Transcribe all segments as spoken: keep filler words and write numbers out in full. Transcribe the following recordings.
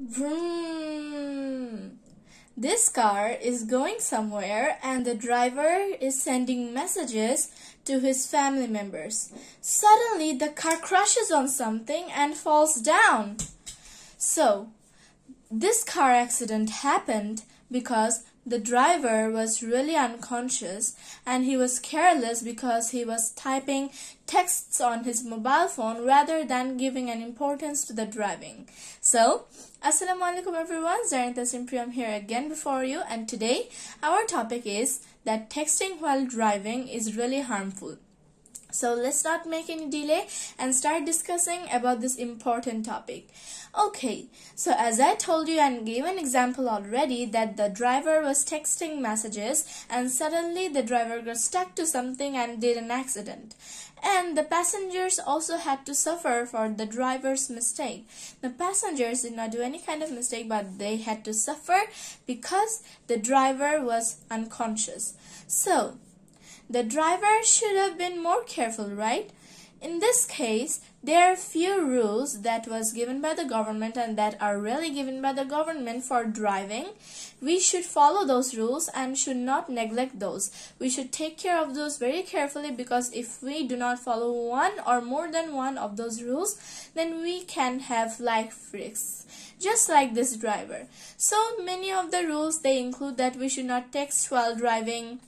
Vroom. This car is going somewhere and the driver is sending messages to his family members. Suddenly, the car crashes on something and falls down. So, this car accident happened because the driver was really unconscious and he was careless because he was typing texts on his mobile phone rather than giving an importance to the driving. So, Assalamu alaikum everyone, Zarin Tasnim here again before you, and today our topic is that texting while driving is really harmful. So let's not make any delay and start discussing about this important topic. Okay, so as I told you and gave an example already that the driver was texting messages and suddenly the driver got stuck to something and did an accident. And the passengers also had to suffer for the driver's mistake. The passengers did not do any kind of mistake, but they had to suffer because the driver was unconscious. So, the driver should have been more careful, right? In this case, there are few rules that was given by the government and that are really given by the government for driving. We should follow those rules and should not neglect those. We should take care of those very carefully, because if we do not follow one or more than one of those rules, then we can have life risks, just like this driver. So many of the rules, they include that we should not text while driving.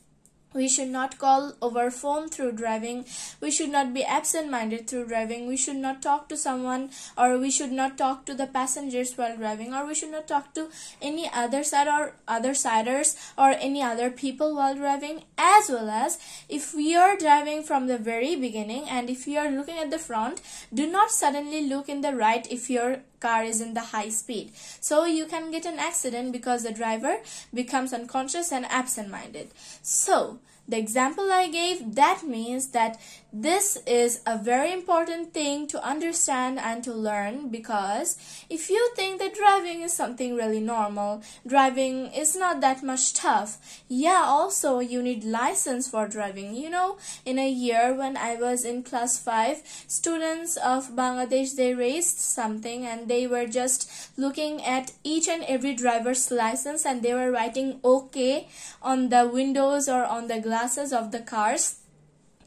We should not call over phone through driving. We should not be absent-minded through driving. We should not talk to someone, or we should not talk to the passengers while driving, or we should not talk to any other side or other siders or any other people while driving. As well as, if we are driving from the very beginning and if you are looking at the front, do not suddenly look in the right if you're car is in the high speed. So you can get an accident because the driver becomes unconscious and absent-minded. So the example I gave, that means that this is a very important thing to understand and to learn, because if you think that driving is something really normal, driving is not that much tough. Yeah, also you need license for driving. You know, in a year when I was in class five, students of Bangladesh, they raised something and they were just looking at each and every driver's license and they were writing OK on the windows or on the glass of the cars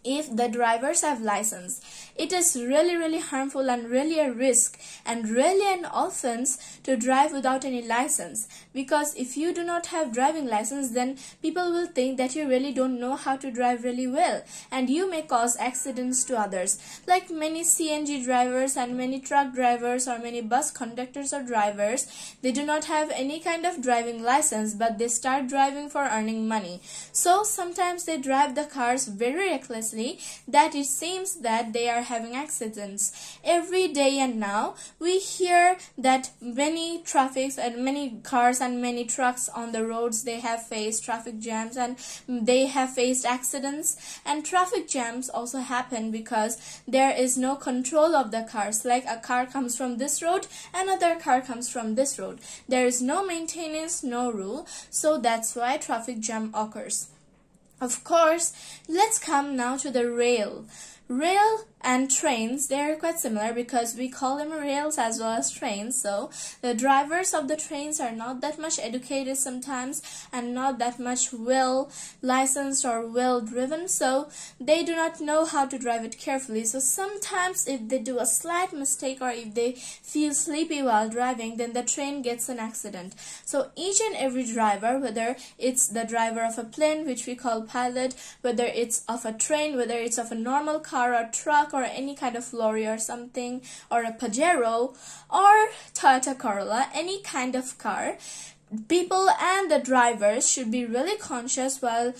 if the drivers have license. It is really really harmful and really a risk and really an offense to drive without any license, because if you do not have driving license, then people will think that you really don't know how to drive really well, and you may cause accidents to others, like many C N G drivers and many truck drivers or many bus conductors or drivers. They do not have any kind of driving license, but they start driving for earning money. So sometimes they drive the cars very recklessly that it seems that they are having accidents every day. And now we hear that many traffics and many cars and many trucks on the roads, they have faced traffic jams and they have faced accidents. And traffic jams also happen because there is no control of the cars, like a car comes from this road, another car comes from this road, there is no maintenance, no rule, so that's why traffic jam occurs. Of course, let's come now to the rail. Rail and trains, they are quite similar because we call them rails as well as trains. So the drivers of the trains are not that much educated sometimes and not that much well licensed or well driven, so they do not know how to drive it carefully. So sometimes if they do a slight mistake or if they feel sleepy while driving, then the train gets an accident. So each and every driver, whether it's the driver of a plane, which we call pilot, whether it's of a train, whether it's of a normal car or truck or any kind of lorry or something, or a Pajero or Toyota Corolla, any kind of car, people and the drivers should be really conscious while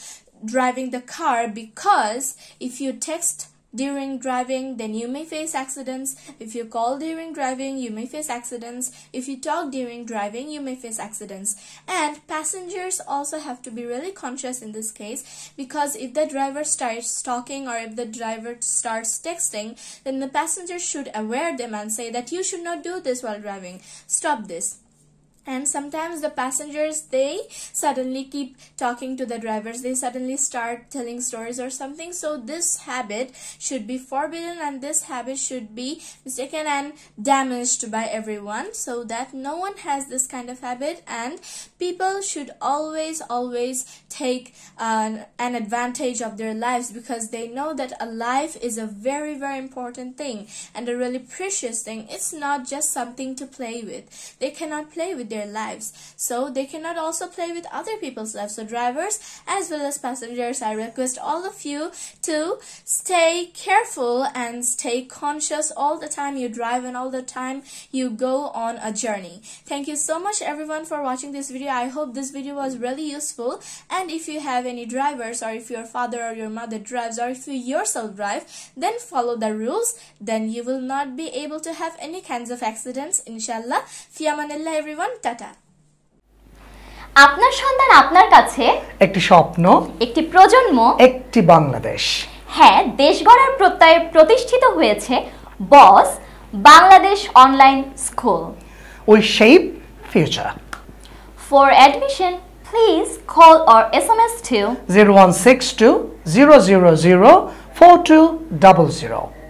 driving the car, because if you text during driving, then you may face accidents. If you call during driving, you may face accidents. If you talk during driving, you may face accidents. And passengers also have to be really conscious in this case, because if the driver starts talking or if the driver starts texting, then the passenger should aware them and say that you should not do this while driving. Stop this. And sometimes the passengers, they suddenly keep talking to the drivers. They suddenly start telling stories or something. So this habit should be forbidden, and this habit should be mistaken and damaged by everyone, so that no one has this kind of habit. And people should always, always take uh, an advantage of their lives, because they know that a life is a very, very important thing and a really precious thing. It's not just something to play with. They cannot play with their lives, so they cannot also play with other people's lives. So drivers as well as passengers, I request all of you to stay careful and stay conscious all the time you drive and all the time you go on a journey. Thank you so much everyone for watching this video. I hope this video was really useful, and if you have any drivers, or if your father or your mother drives, or if you yourself drive, then follow the rules. Then you will not be able to have any kinds of accidents, inshallah. Fi amanillah everyone. Tata. আপনার সন্তান আপনার কাছে একটি স্বপ্ন, একটি প্রজন্ম, একটি বাংলাদেশ। হ্যাঁ, দেশ গড়ার প্রত্যয়ে প্রতিষ্ঠিত হয়েছে boss Bangladesh online school. We shape future. For admission please call or SMS to zero one six two zero zero zero four two double zero.